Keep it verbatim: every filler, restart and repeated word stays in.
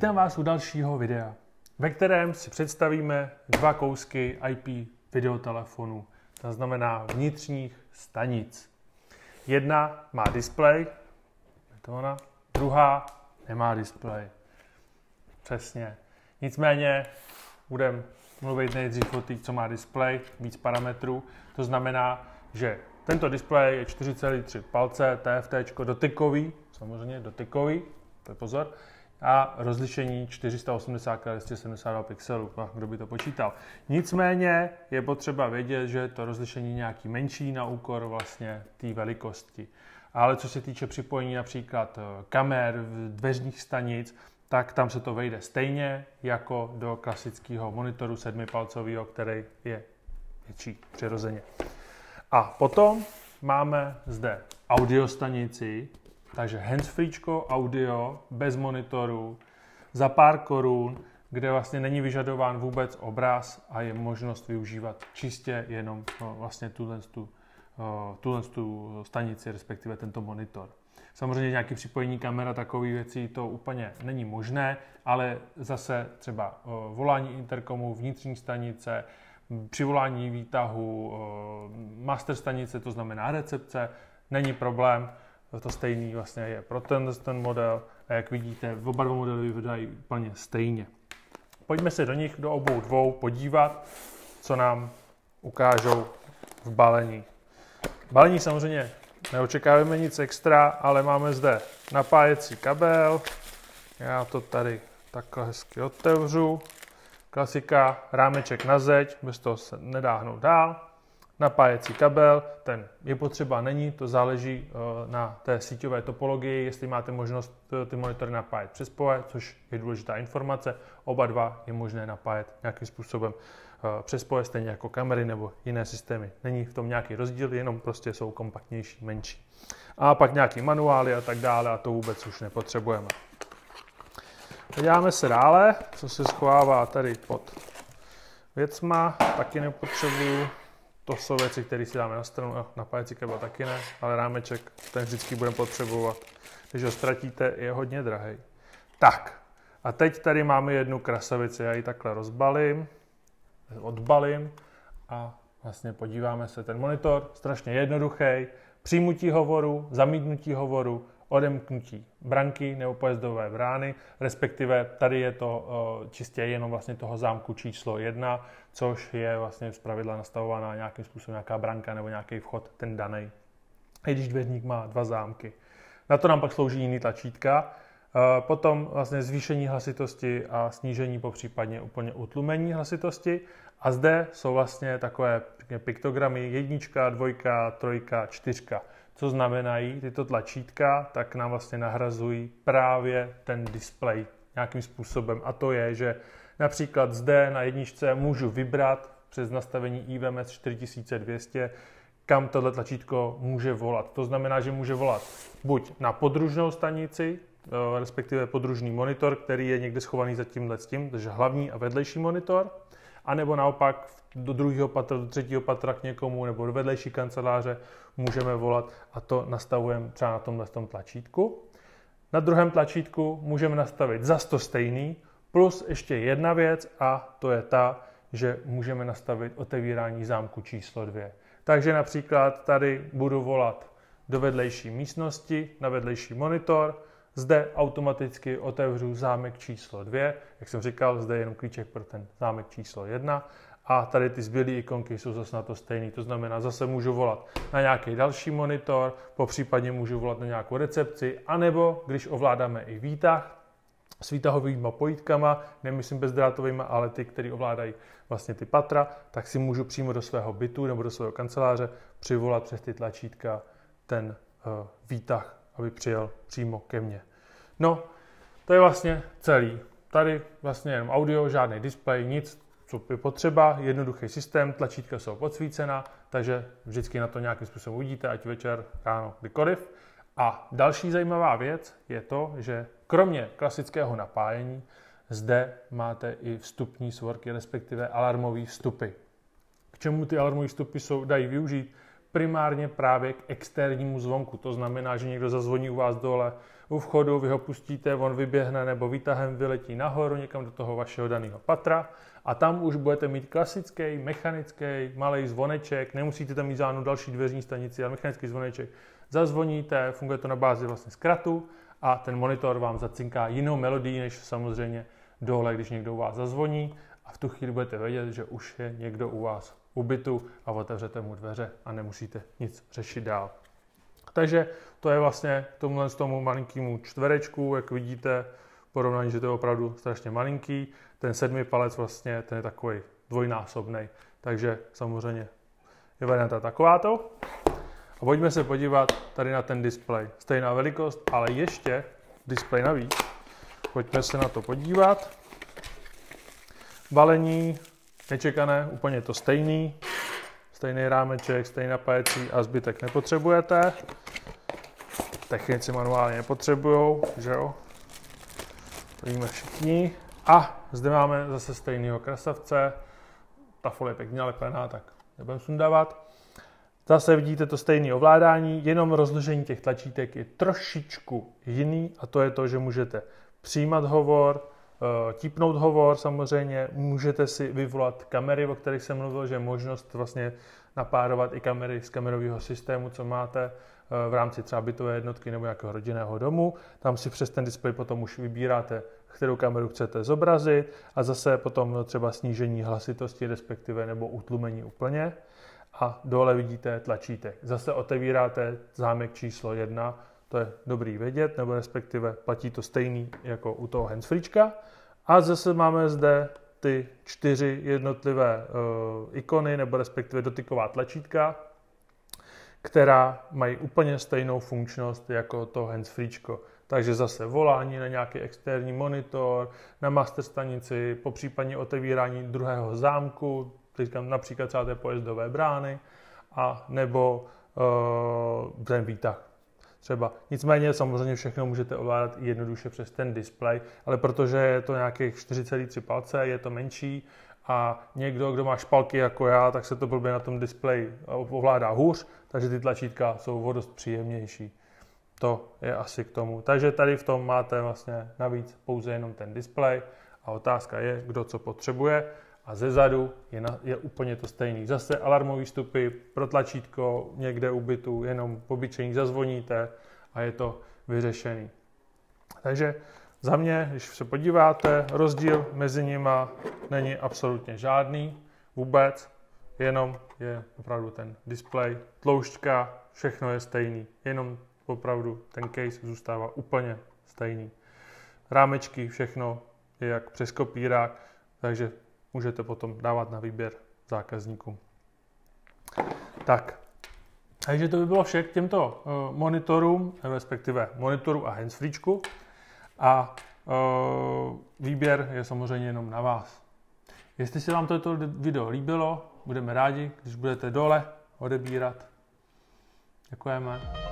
Vítám vás u dalšího videa, ve kterém si představíme dva kousky I P videotelefonů, to znamená vnitřních stanic. Jedna má displej, druhá nemá displej. Přesně. Nicméně budeme mluvit nejdřív o té, co má displej, víc parametrů. To znamená, že tento displej je čtyři celé tři palce, T F T, dotykový, samozřejmě dotykový, to je pozor, a rozlišení čtyři sta osmdesát krát dvě stě sedmdesát dva pixelů, kdo by to počítal. Nicméně je potřeba vědět, že to rozlišení nějaký menší na úkor vlastně té velikosti. Ale co se týče připojení například kamer, dveřních stanic, tak tam se to vejde stejně jako do klasického monitoru sedmipalcového, který je větší přirozeně. A potom máme zde audio stanici, takže handsfreečko, audio, bez monitoru, za pár korun, kde vlastně není vyžadován vůbec obraz a je možnost využívat čistě jenom no, vlastně tuhle tu, tuhle tu stanici, respektive tento monitor. Samozřejmě nějaké připojení kamera, takové věci, to úplně není možné, ale zase třeba volání interkomu, vnitřní stanice, přivolání výtahu, master stanice, to znamená recepce, není problém. To stejný vlastně je pro ten, ten model a jak vidíte, oba dva modely vypadají úplně stejně. Pojďme se do nich, do obou dvou podívat, co nám ukážou v balení. Balení samozřejmě neočekáváme nic extra, ale máme zde napájecí kabel. Já to tady takhle hezky otevřu. Klasika, rámeček na zeď, bez toho se nedá hnout dál. Napájecí kabel, ten je potřeba, není, to záleží na té síťové topologii, jestli máte možnost ty monitory napájet přes P O E, což je důležitá informace. Oba dva je možné napájet nějakým způsobem přes P O E, stejně jako kamery nebo jiné systémy. Není v tom nějaký rozdíl, jenom prostě jsou kompaktnější, menší. A pak nějaký manuály a tak dále a to vůbec už nepotřebujeme. Podíváme se dále, co se schovává tady pod věcma, taky nepotřebuju. To jsou věci, které si dáme na stranu, napájecí kabel taky ne, ale rámeček ten vždycky budeme potřebovat. Když ho ztratíte, je hodně drahý. Tak, a teď tady máme jednu krasavici, já ji takhle rozbalím, odbalím a vlastně podíváme se ten monitor, strašně jednoduchý, přijmutí hovoru, zamítnutí hovoru, odemknutí branky nebo pojezdové brány, respektive tady je to čistě jenom vlastně toho zámku číslo jedna, což je vlastně zpravidla nastavovaná nějakým způsobem nějaká branka nebo nějaký vchod, ten daný, i když dveřník má dva zámky. Na to nám pak slouží jiný tlačítka, potom vlastně zvýšení hlasitosti a snížení, popřípadně úplně utlumení hlasitosti. A zde jsou vlastně takové piktogramy jednička, dvojka, trojka, čtyřka. Co znamenají tyto tlačítka, tak nám vlastně nahrazují právě ten displej nějakým způsobem. A to je, že například zde na jedničce můžu vybrat přes nastavení I V M S čtyři tisíce dvě stě, kam tohle tlačítko může volat. To znamená, že může volat buď na podružnou stanici, respektive podružný monitor, který je někde schovaný za tímhle s tím, takže hlavní a vedlejší monitor, anebo naopak do druhého patra, do třetího patra k někomu nebo do vedlejší kanceláře můžeme volat a to nastavujeme třeba na tomhle tom tlačítku. Na druhém tlačítku můžeme nastavit zas to stejný, plus ještě jedna věc a to je ta, že můžeme nastavit otevírání zámku číslo dva. Takže například tady budu volat do vedlejší místnosti, na vedlejší monitor, zde automaticky otevřu zámek číslo dva, jak jsem říkal, zde je jenom klíček pro ten zámek číslo jedna a tady ty zbylé ikonky jsou zase na to stejné, to znamená zase můžu volat na nějaký další monitor, popřípadně můžu volat na nějakou recepci, anebo když ovládáme i výtah s výtahovými pojítkama, nemyslím bezdrátovými, ale ty, které ovládají vlastně ty patra, tak si můžu přímo do svého bytu nebo do svého kanceláře přivolat přes ty tlačítka ten uh, výtah, aby přijel přímo ke mně. No, to je vlastně celý. Tady vlastně jenom audio, žádný displej, nic, co je potřeba, jednoduchý systém, tlačítka jsou podsvícena, takže vždycky na to nějakým způsobem uvidíte, ať večer, ráno, kdykoliv. A další zajímavá věc je to, že kromě klasického napájení, zde máte i vstupní svorky, respektive alarmové vstupy. K čemu ty alarmové vstupy jsou, dají využít? primárně právě k externímu zvonku. To znamená, že někdo zazvoní u vás dole u vchodu, vy ho pustíte, on vyběhne nebo výtahem vyletí nahoru někam do toho vašeho daného patra a tam už budete mít klasický, mechanický, malý zvoneček, nemusíte tam mít žádnou další dveřní stanici, ale mechanický zvoneček. Zazvoníte, funguje to na bázi vlastně zkratu a ten monitor vám zacinká jinou melodii, než samozřejmě dole, když někdo u vás zazvoní a v tu chvíli budete vědět, že už je někdo u vás u bytu a otevřete mu dveře a nemusíte nic řešit dál. Takže to je vlastně tomhle z tomu malinkému čtverečku, jak vidíte, porovnání, že to je opravdu strašně malinký. Ten sedmi palec vlastně, ten je takový dvojnásobný, takže samozřejmě je varianta takováto. A pojďme se podívat tady na ten displej. Stejná velikost, ale ještě displej navíc. Pojďme se na to podívat. Balení, nečekané, úplně to stejný. Stejný rámeček, stejná pájecí a zbytek nepotřebujete. Technici manuálně nepotřebujou, že jo? To víme všichni. A zde máme zase stejného krasavce. Ta folie je pěkně lepená, tak nebudeme sundávat. Zase vidíte to stejné ovládání, jenom rozložení těch tlačítek je trošičku jiný a to je to, že můžete přijímat hovor, tipnout hovor samozřejmě, můžete si vyvolat kamery, o kterých jsem mluvil, že je možnost vlastně napárovat i kamery z kamerového systému, co máte v rámci třeba bytové jednotky nebo nějakého rodinného domu. Tam si přes ten displej potom už vybíráte, kterou kameru chcete zobrazit a zase potom třeba snížení hlasitosti respektive nebo utlumení úplně. A dole vidíte tlačítek. Zase otevíráte zámek číslo jedna, to je dobrý vědět, nebo respektive platí to stejný jako u toho handsfreečka. A zase máme zde ty čtyři jednotlivé uh, ikony, nebo respektive dotyková tlačítka, která mají úplně stejnou funkčnost jako to handsfreečko. Takže zase volání na nějaký externí monitor, na master stanici, popřípadně otevírání druhého zámku, říkám například třeba té pojezdové brány a nebo e, ten výtah třeba. Nicméně samozřejmě všechno můžete ovládat i jednoduše přes ten displej, ale protože je to nějakých čtyři celé tři palce, je to menší a někdo, kdo má špalky jako já, tak se to blbě na tom displeji ovládá hůř, takže ty tlačítka jsou o dost příjemnější. To je asi k tomu. Takže tady v tom máte vlastně navíc pouze jenom ten displej a otázka je, kdo co potřebuje. A zezadu je, na, je úplně to stejný. Zase alarmový vstupy pro tlačítko někde u bytu, jenom po obyčejní zazvoníte a je to vyřešený. Takže za mě, když se podíváte, rozdíl mezi nima není absolutně žádný vůbec, jenom je opravdu ten displej, tloušťka, všechno je stejný, jenom opravdu ten case zůstává úplně stejný. Rámečky, všechno je jak přes kopírák, takže můžete potom dávat na výběr zákazníkům. Tak, takže to by bylo vše k těmto uh, monitorům, respektive monitoru a handsfreečku. A uh, výběr je samozřejmě jenom na vás. Jestli se vám toto video líbilo, budeme rádi, když budete dole odebírat. Děkujeme.